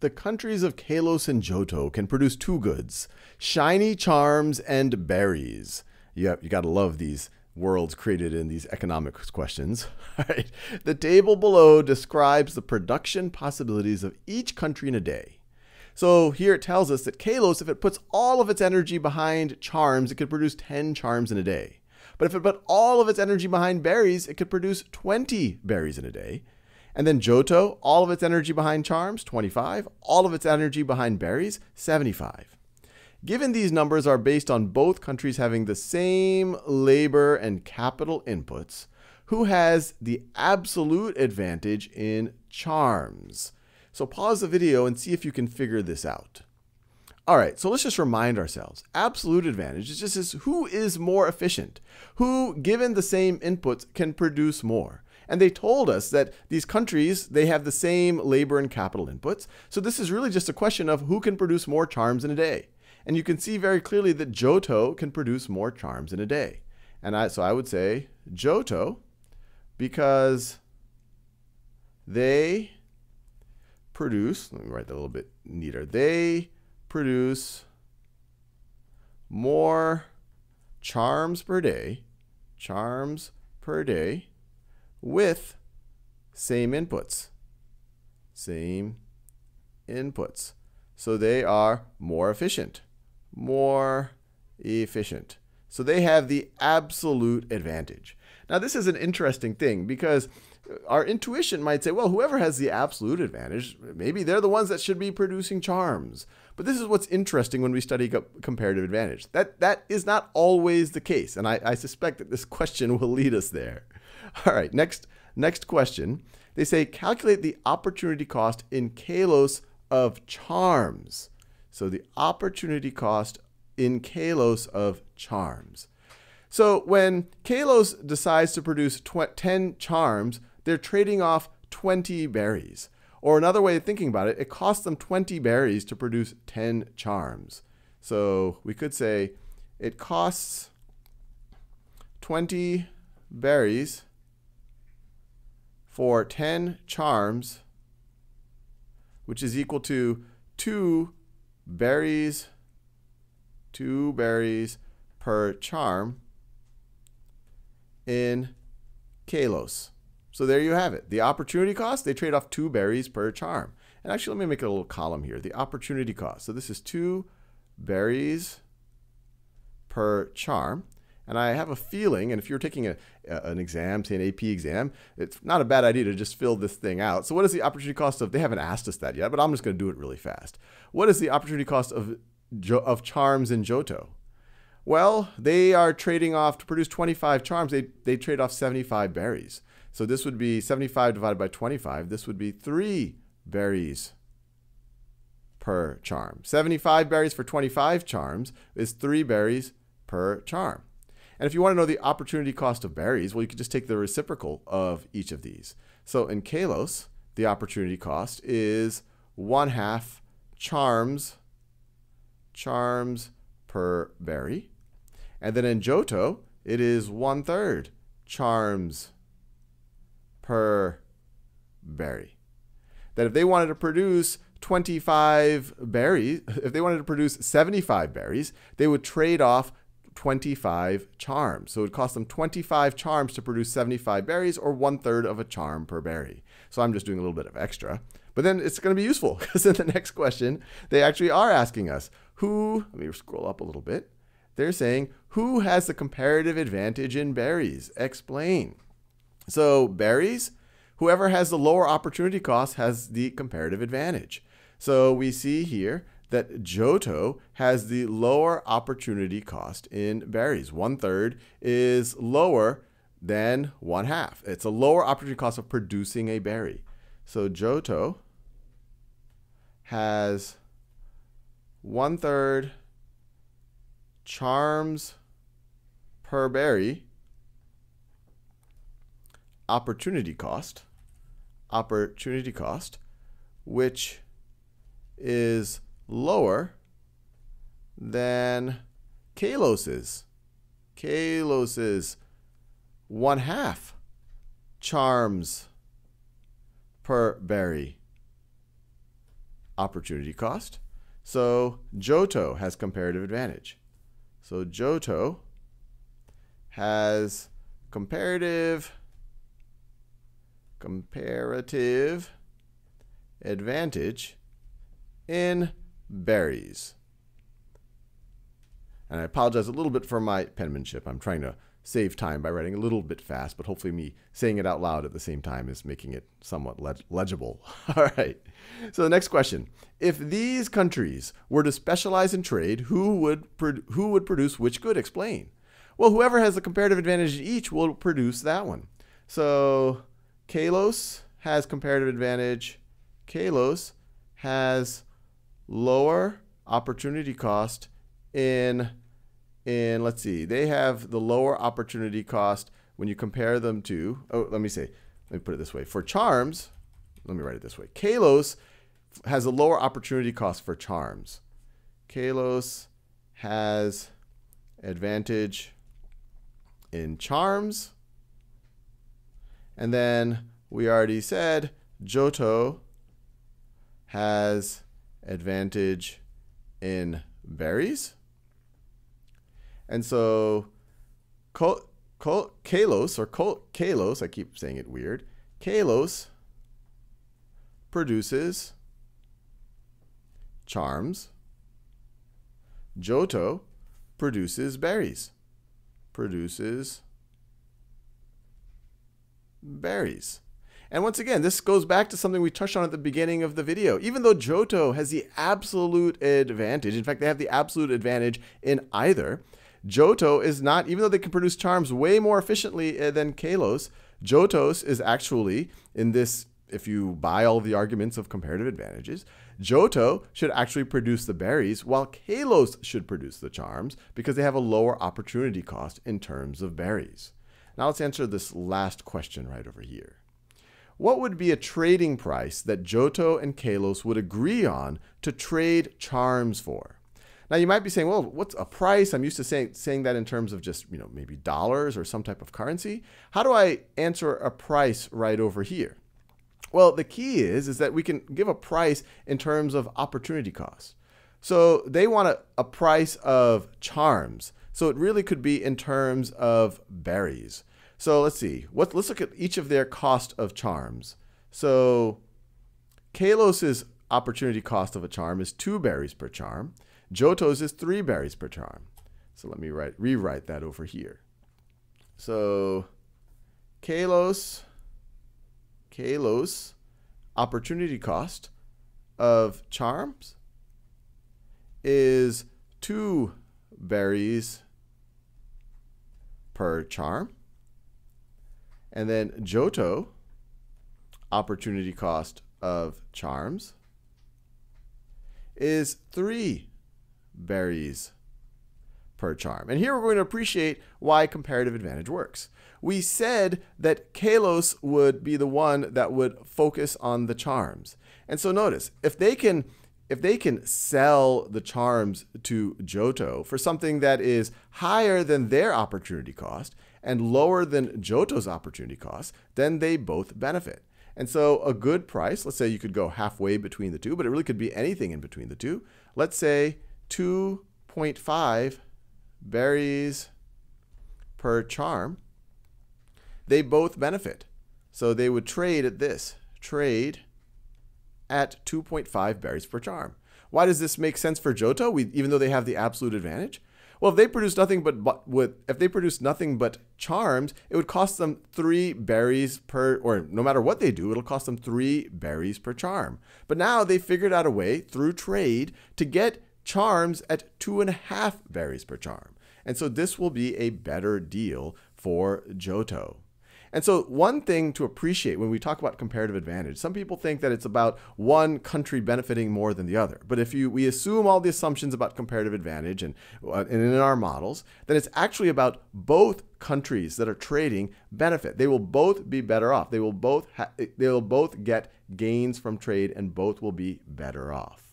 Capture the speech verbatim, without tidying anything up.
the countries of Kalos and Johto can produce two goods, shiny charms and berries. You, have, you gotta love these worlds created in these economics questions. All right. The table below describes the production possibilities of each country in a day. So here it tells us that Kalos, if it puts all of its energy behind charms, it could produce ten charms in a day. But if it put all of its energy behind berries, it could produce twenty berries in a day. And then Johto, all of its energy behind charms, twenty-five. All of its energy behind berries, seventy-five. Given these numbers are based on both countries having the same labor and capital inputs, who has the absolute advantage in charms? So pause the video and see if you can figure this out. All right, so let's just remind ourselves. Absolute advantage is just is who is more efficient, who, given the same inputs, can produce more. And they told us that these countries, they have the same labor and capital inputs. So this is really just a question of who can produce more charms in a day. And you can see very clearly that Johto can produce more charms in a day. And I, so I would say Johto, because they produce, let me write that a little bit neater, they produce more charms per day, charms per day with same inputs, same inputs. So they are more efficient. More efficient. So they have the absolute advantage. Now this is an interesting thing because our intuition might say, well, whoever has the absolute advantage, maybe they're the ones that should be producing charms. But this is what's interesting when we study comparative advantage. That, that is not always the case, and I, I suspect that this question will lead us there. All right, next, next question. They say, calculate the opportunity cost in Kalos of charms. So the opportunity cost in Kalos of charms. So when Kalos decides to produce ten charms, they're trading off twenty berries. Or another way of thinking about it, it costs them twenty berries to produce ten charms. So we could say it costs twenty berries for ten charms, which is equal to two berries, two berries per charm in Kalos. So there you have it. The opportunity cost, they trade off two berries per charm. And actually, let me make a little column here. The opportunity cost. So this is two berries per charm. And I have a feeling, and if you're taking a, an exam, say an A P exam, it's not a bad idea to just fill this thing out. So what is the opportunity cost of, they haven't asked us that yet, but I'm just going to do it really fast. What is the opportunity cost of, of charms in Johto? Well, they are trading off, to produce twenty-five charms, they, they trade off seventy-five berries. So this would be seventy-five divided by twenty-five. This would be three berries per charm. seventy-five berries for twenty-five charms is three berries per charm. And if you want to know the opportunity cost of berries, well, you could just take the reciprocal of each of these. So in Kalos, the opportunity cost is one half charms, charms per berry. And then in Johto, it is one third charms per berry. That if they wanted to produce twenty-five berries, if they wanted to produce seventy-five berries, they would trade off twenty-five charms. So it would cost them twenty-five charms to produce seventy-five berries, or one third of a charm per berry. So I'm just doing a little bit of extra. But then it's going to be useful because in the next question, they actually are asking us who, let me scroll up a little bit. They're saying, who has the comparative advantage in berries? Explain. So berries, whoever has the lower opportunity cost has the comparative advantage. So we see here that Johto has the lower opportunity cost in berries. One third is lower than one half. It's a lower opportunity cost of producing a berry. So Johto has one third charms per berry opportunity cost, opportunity cost, which is lower than Kalos's, Kalos's one half charms per berry opportunity cost. So Johto has comparative advantage. So Johto has comparative comparative advantage in berries. And I apologize a little bit for my penmanship. I'm trying to save time by writing a little bit fast, but hopefully me saying it out loud at the same time is making it somewhat leg legible. All right. So the next question. If these countries were to specialize in trade, who would, who would produce which good? Explain. Well, whoever has the comparative advantage in each will produce that one. So Kalos has comparative advantage. Kalos has lower opportunity cost in, in let's see, they have the lower opportunity cost when you compare them to, oh, let me say, let me put it this way. For charms, let me write it this way. Kalos has a lower opportunity cost for charms. Kalos has advantage in charms. And then we already said Johto has advantage in berries. And so Kalos, or Kalos, I keep saying it weird, Kalos produces charms. Johto produces berries. Produces berries. And once again, this goes back to something we touched on at the beginning of the video. Even though Johto has the absolute advantage, in fact, they have the absolute advantage in either, Johto is not, even though they can produce charms way more efficiently than Kalos, Johto's is actually, in this, if you buy all the arguments of comparative advantages, Johto should actually produce the berries while Kalos should produce the charms because they have a lower opportunity cost in terms of berries. Now let's answer this last question right over here. What would be a trading price that Johto and Kalos would agree on to trade charms for? Now you might be saying, well, what's a price? I'm used to saying, saying that in terms of just, you know, maybe dollars or some type of currency. How do I answer a price right over here? Well, the key is, is that we can give a price in terms of opportunity cost. So they want a, a price of charms. So it really could be in terms of berries. So let's see, what, let's look at each of their cost of charms. So Kalos's opportunity cost of a charm is two berries per charm. Johto's is three berries per charm. So let me write, rewrite that over here. So Kalos, Kalos opportunity cost of charms is two berries per charm. And then Johto, opportunity cost of charms, is three berries per charm. And here we're going to appreciate why comparative advantage works. We said that Kalos would be the one that would focus on the charms. And so notice, if they can, if they can sell the charms to Johto for something that is higher than their opportunity cost, and lower than Johto's opportunity cost, then they both benefit. And so a good price, let's say you could go halfway between the two, but it really could be anything in between the two. Let's say two point five berries per charm. They both benefit. So they would trade at this, trade at two point five berries per charm. Why does this make sense for Johto, we, even though they have the absolute advantage? Well, if they produce nothing but, but with, if they produce nothing but charms, it would cost them three berries per, or no matter what they do, it'll cost them three berries per charm. But now they figured out a way through trade to get charms at two and a half berries per charm. And so this will be a better deal for Johto. And so one thing to appreciate when we talk about comparative advantage, some people think that it's about one country benefiting more than the other. But if you, we assume all the assumptions about comparative advantage and, uh, and in our models, then it's actually about both countries that are trading benefit. They will both be better off. They will both, ha- they will both get gains from trade and both will be better off.